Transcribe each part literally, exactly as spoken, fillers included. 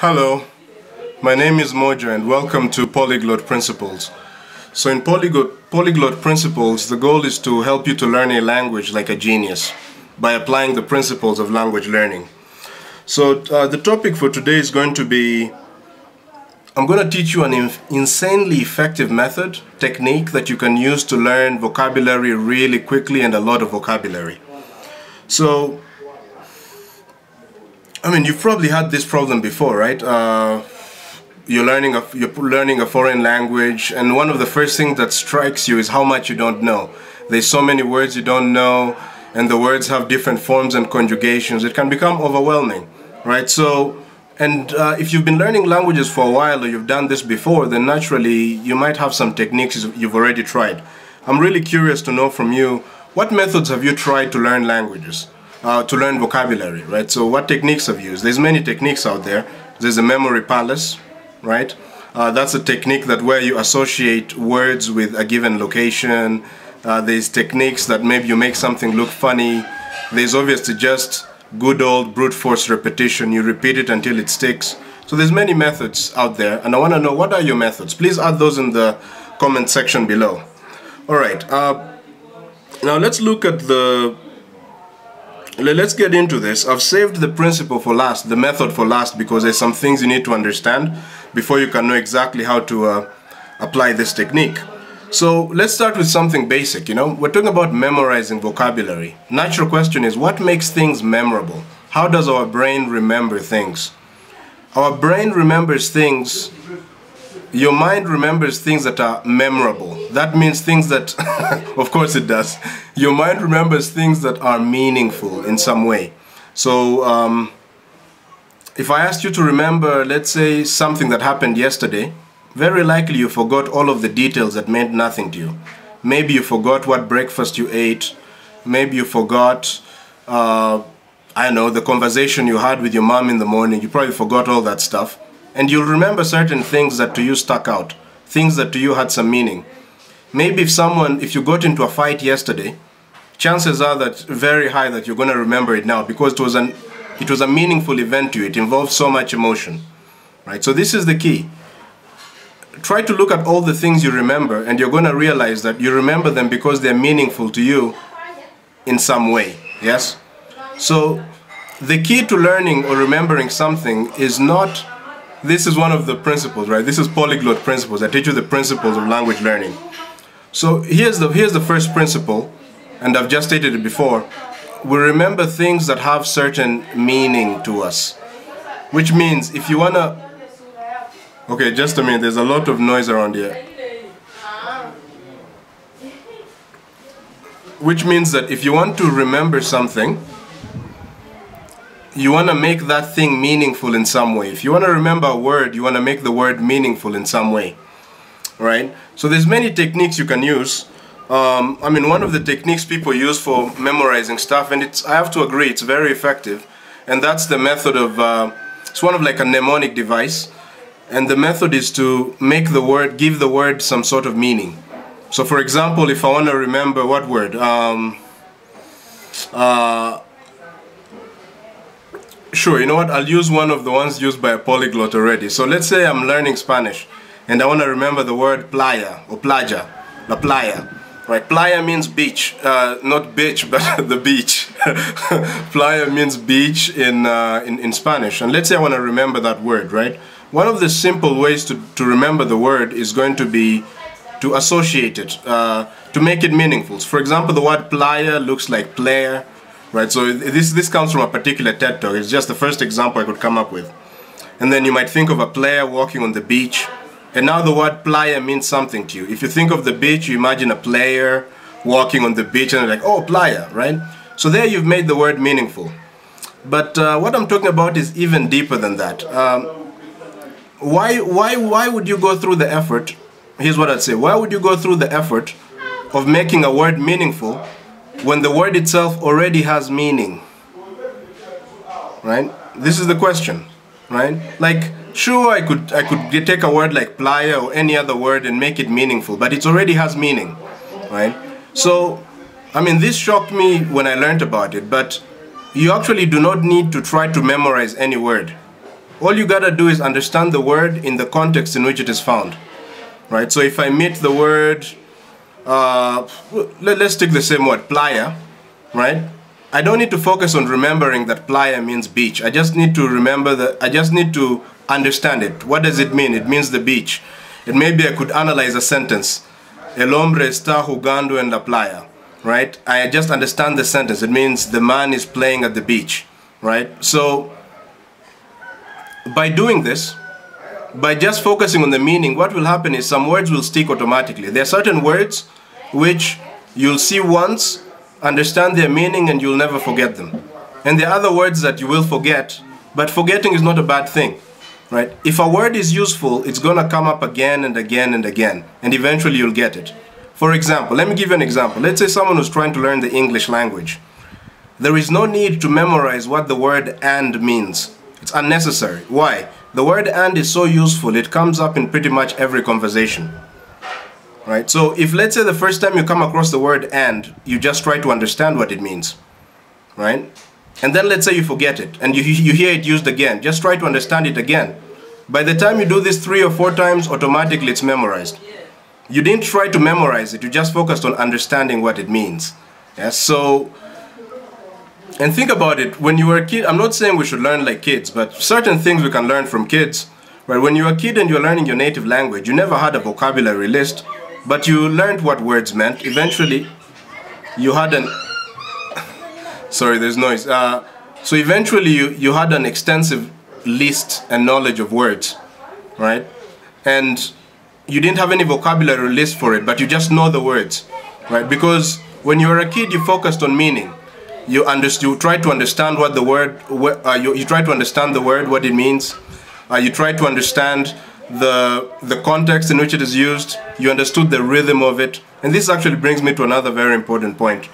Hello, my name is Mojo and welcome to Polyglot Principles. So in Polyglot, Polyglot Principles, the goal is to help you to learn a language like a genius by applying the principles of language learning. So uh, the topic for today is going to be, I'm going to teach you an in- insanely effective method, technique that you can use to learn vocabulary really quickly and a lot of vocabulary. So, I mean, you've probably had this problem before, right? Uh, you're learning a you're learning a foreign language, and one of the first things that strikes you is how much you don't know. There's so many words you don't know, and the words have different forms and conjugations. It can become overwhelming, right? So, and uh, if you've been learning languages for a while, or you've done this before, then naturally you might have some techniques you've already tried. I'm really curious to know from you, what methods have you tried to learn languages? Uh, to learn vocabulary, right? So what techniques have you used? There's many techniques out there. There's a memory palace, right? Uh, that's a technique that where you associate words with a given location. Uh, there's techniques that maybe you make something look funny. There's obviously just good old brute force repetition. You repeat it until it sticks. So there's many methods out there, and I want to know, what are your methods? Please add those in the comment section below. All right. Uh, now let's look at the Let's get into this. I've saved the principle for last, the method for last, because there's some things you need to understand before you can know exactly how to uh, apply this technique. So let's start with something basic, you know. We're talking about memorizing vocabulary. Natural question is, what makes things memorable? How does our brain remember things? Our brain remembers things, your mind remembers things that are memorable. That means things that, of course it does. Your mind remembers things that are meaningful in some way. So, um, if I asked you to remember, let's say, something that happened yesterday, very likely you forgot all of the details that meant nothing to you. Maybe you forgot what breakfast you ate. Maybe you forgot, uh, I don't know, the conversation you had with your mom in the morning. You probably forgot all that stuff. And you'll remember certain things that to you stuck out, things that to you had some meaning. Maybe if someone, if you got into a fight yesterday, chances are that very high that you're going to remember it now because it was an, it was a meaningful event to you. It involved so much emotion, right? So this is the key. Try to look at all the things you remember, and you're going to realize that you remember them because they're meaningful to you in some way. Yes. So the key to learning or remembering something is not. This is one of the principles, right? This is Polyglot Principles. I teach you the principles of language learning. So here's the, here's the first principle, and I've just stated it before. We remember things that have certain meaning to us, which means if you want to... Okay, just a minute. There's a lot of noise around here. Which means that if you want to remember something, you want to make that thing meaningful in some way. If you want to remember a word, you want to make the word meaningful in some way, right? So there's many techniques you can use. Um, I mean, one of the techniques people use for memorizing stuff, and it's, I have to agree, it's very effective, and that's the method of, uh, it's one of like a mnemonic device, and the method is to make the word, give the word some sort of meaning. So for example, if I want to remember what word? Um, uh, Sure, you know what, I'll use one of the ones used by a polyglot already. So let's say I'm learning Spanish and I want to remember the word playa or playa, la playa, right? Playa means beach, uh, not bitch, but the beach. Playa means beach in, uh, in, in Spanish. And let's say I want to remember that word, right? One of the simple ways to, to remember the word is going to be to associate it, uh, to make it meaningful. For example, the word playa looks like player. Right, so this, this comes from a particular TED talk. It's just the first example I could come up with. And then you might think of a player walking on the beach. And now the word playa means something to you. If you think of the beach, you imagine a player walking on the beach and you're like, oh, playa, right? So there you've made the word meaningful. But uh, what I'm talking about is even deeper than that. Um, why, why, why would you go through the effort? Here's what I'd say. Why would you go through the effort of making a word meaningful when the word itself already has meaning, right? This is the question, right? Like, sure, I could I could take a word like playa or any other word and make it meaningful, but it already has meaning, right? So, I mean, this shocked me when I learned about it, but you actually do not need to try to memorize any word. all you gotta do is understand the word in the context in which it is found, right? So if I meet the word, uh, let, let's take the same word, playa, right? I don't need to focus on remembering that playa means beach. I just need to remember that, I just need to understand it. What does it mean? It means the beach. And maybe I could analyze a sentence. El hombre está jugando en la playa, right? I just understand the sentence. It means the man is playing at the beach, right? So by doing this, by just focusing on the meaning, what will happen is some words will stick automatically. There are certain words which you'll see once, understand their meaning, and you'll never forget them. And there are other words that you will forget, but forgetting is not a bad thing, right? If a word is useful, it's gonna come up again and again and again, and eventually you'll get it. For example, let me give you an example. Let's say someone who's trying to learn the English language. There is no need to memorize what the word "and" means. It's unnecessary. Why? The word "and" is so useful, it comes up in pretty much every conversation, right? So if, let's say, the first time you come across the word "and," you just try to understand what it means, right? And then let's say you forget it and you, you hear it used again. Just try to understand it again. By the time you do this three or four times, automatically it's memorized. You didn't try to memorize it, you just focused on understanding what it means. Yeah, so, and think about it, when you were a kid, I'm not saying we should learn like kids, but certain things we can learn from kids. Right? When you were a kid and you're learning your native language, you never had a vocabulary list, but you learned what words meant. Eventually, you had an... Sorry, there's noise. Uh, so eventually you, you had an extensive list and knowledge of words, right? And you didn't have any vocabulary list for it, but you just know the words, right? Because when you were a kid, you focused on meaning. You, you tried to understand what the word, uh, you, you tried to understand the word, what it means. Uh, you tried to understand the, the context in which it is used. You understood the rhythm of it. And this actually brings me to another very important point.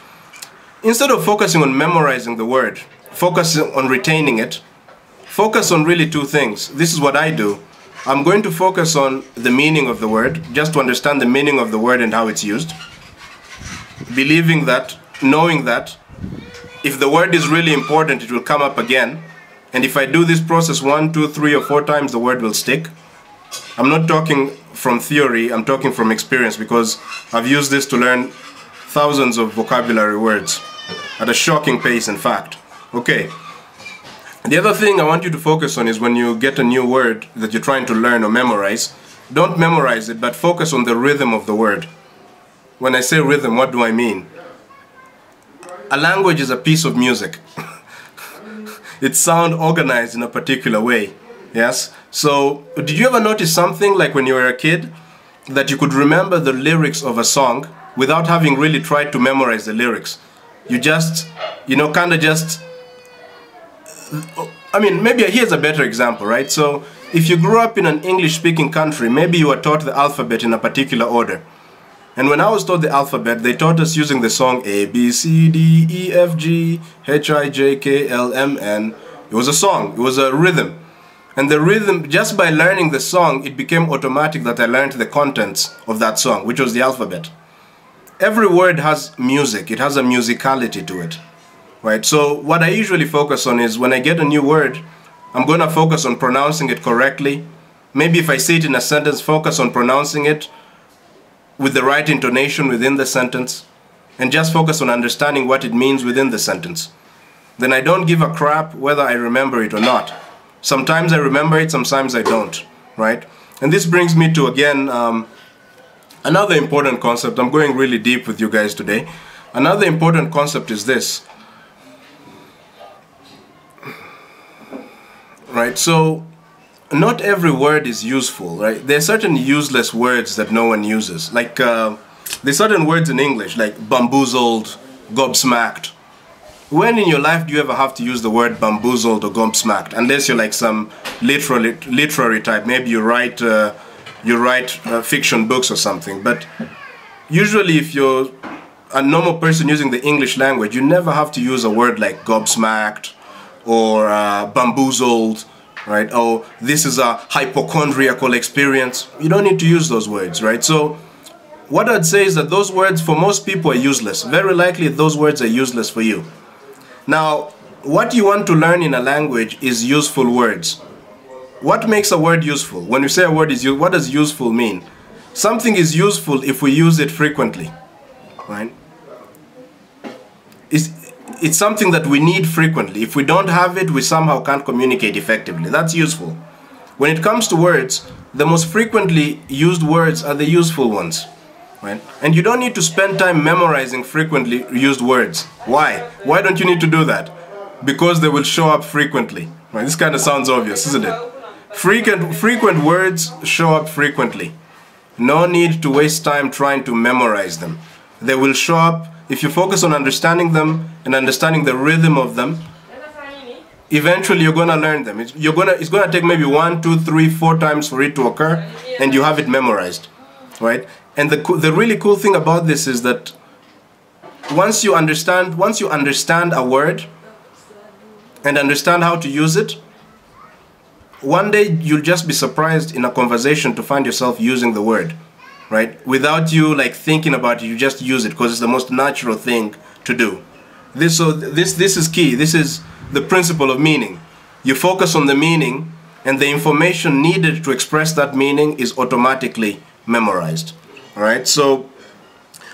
Instead of focusing on memorizing the word, focus on retaining it, focus on really two things. This is what I do. I'm going to focus on the meaning of the word, just to understand the meaning of the word and how it's used. Believing that, knowing that, if the word is really important, it will come up again. And if I do this process one, two, three, or four times, the word will stick. I'm not talking from theory, I'm talking from experience, because I've used this to learn thousands of vocabulary words. At a shocking pace, in fact. Okay. The other thing I want you to focus on is when you get a new word that you're trying to learn or memorize, don't memorize it, but focus on the rhythm of the word. When I say rhythm, what do I mean? A language is a piece of music. It's sound organized in a particular way. Yes? So, did you ever notice something like when you were a kid that you could remember the lyrics of a song without having really tried to memorize the lyrics? You just, you know, kind of just, I mean, maybe here's a better example, right? So, if you grew up in an English-speaking country, maybe you were taught the alphabet in a particular order. And when I was taught the alphabet, they taught us using the song A, B, C, D, E, F, G, H, I, J, K, L, M, N. It was a song, it was a rhythm. And the rhythm, just by learning the song, it became automatic that I learned the contents of that song, which was the alphabet. Every word has music, it has a musicality to it, right? So what I usually focus on is when I get a new word, I'm going to focus on pronouncing it correctly. Maybe if I see it in a sentence, focus on pronouncing it with the right intonation within the sentence, and just focus on understanding what it means within the sentence. Then I don't give a crap whether I remember it or not. Sometimes I remember it, sometimes I don't, right? And this brings me to, again, um, another important concept. I'm going really deep with you guys today. Another important concept is this. Right, so not every word is useful, right? There are certain useless words that no one uses. Like, uh, there are certain words in English, like bamboozled, gobsmacked. When in your life do you ever have to use the word bamboozled or gobsmacked? Unless you're like some literary, literary type. Maybe you write... Uh, you write uh, fiction books or something, but usually if you're a normal person using the English language, you never have to use a word like gobsmacked or uh, bamboozled, right? Oh, this is a hypochondriacal experience. You don't need to use those words, right? So what I'd say is that those words for most people are useless. Very likely those words are useless for you. Now, what you want to learn in a language is useful words. what makes a word useful? When we say a word is useful, what does useful mean? Something is useful if we use it frequently, right? It's, it's something that we need frequently. If we don't have it, we somehow can't communicate effectively. That's useful. When it comes to words, the most frequently used words are the useful ones, right? And you don't need to spend time memorizing frequently used words. Why? Why don't you need to do that? Because they will show up frequently, right? This kind of sounds obvious, isn't it? Frequent, frequent words show up frequently. No need to waste time trying to memorize them. They will show up if you focus on understanding them and understanding the rhythm of them. Eventually you're going to learn them. It's, you're gonna, it's going to take maybe one, two, three, four times for it to occur, and you have it memorized, right? And the, the really cool thing about this is that once you understand, once you understand a word and understand how to use it, one day you'll just be surprised in a conversation to find yourself using the word, right? Without you like thinking about it, you just use it because it's the most natural thing to do. This, so this, this is key. This is the principle of meaning. You focus on the meaning, and the information needed to express that meaning is automatically memorized. All right, so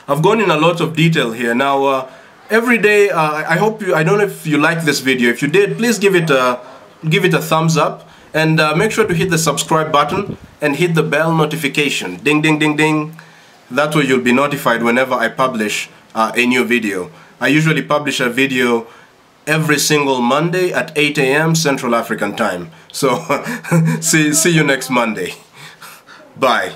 I've gone in a lot of detail here. Now, uh, every day, uh, I hope you, I don't know if you like this video. If you did, please give it a, give it a thumbs up, and uh, make sure to hit the subscribe button and hit the bell notification. Ding, ding, ding, ding. That way you'll be notified whenever I publish uh, a new video. I usually publish a video every single Monday at eight A M Central African Time. So, see, see you next Monday. Bye.